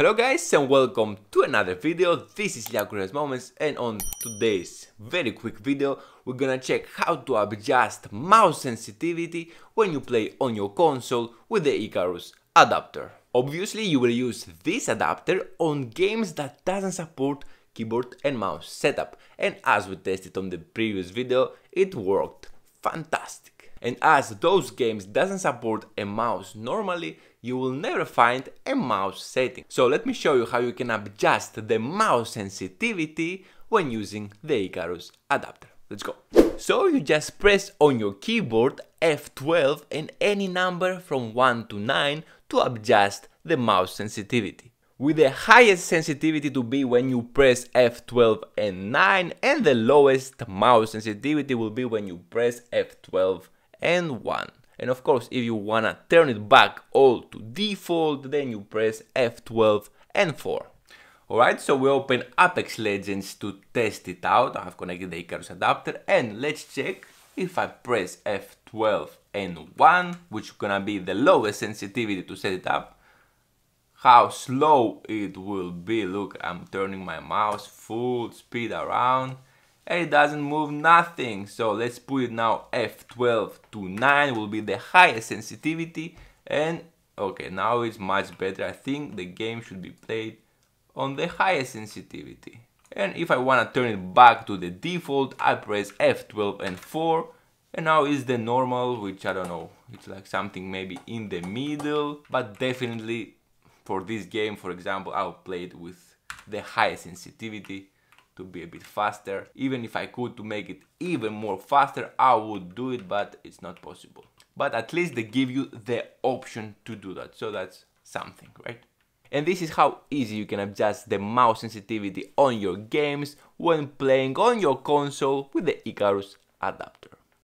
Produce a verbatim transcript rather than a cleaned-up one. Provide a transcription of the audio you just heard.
Hello guys and welcome to another video. This is Liakouras Momentz, and on today's very quick video we're gonna check how to adjust mouse sensitivity when you play on your console with the Hycarus adapter. Obviously you will use this adapter on games that doesn't support keyboard and mouse setup, and as we tested on the previous video it worked fantastic. And as those games doesn't support a mouse normally, you will never find a mouse setting. So let me show you how you can adjust the mouse sensitivity when using the Hycarus adapter. Let's go. So you just press on your keyboard F twelve and any number from one to nine to adjust the mouse sensitivity, with the highest sensitivity to be when you press F twelve and nine, and the lowest mouse sensitivity will be when you press F twelve and one. And of course, if you wanna turn it back all to default, then you press F twelve and four. Alright, so we open Apex Legends to test it out. I've connected the Hycarus adapter, and let's check if I press F twelve and one, which is gonna be the lowest sensitivity to set it up, how slow it will be. Look, I'm turning my mouse full speed around, and it doesn't move nothing. So let's put it now F twelve to nine will be the highest sensitivity, and okay, now it's much better. I think the game should be played on the highest sensitivity. And if I want to turn it back to the default, I press F twelve and four, and now is the normal, which I don't know, it's like something maybe in the middle, but definitely for this game, for example, I'll play it with the highest sensitivity to be a bit faster. Even if I could to make it even more faster, I would do it, but it's not possible. But at least they give you the option to do that, so that's something, right? And this is how easy you can adjust the mouse sensitivity on your games when playing on your console with the Hycarus adapter.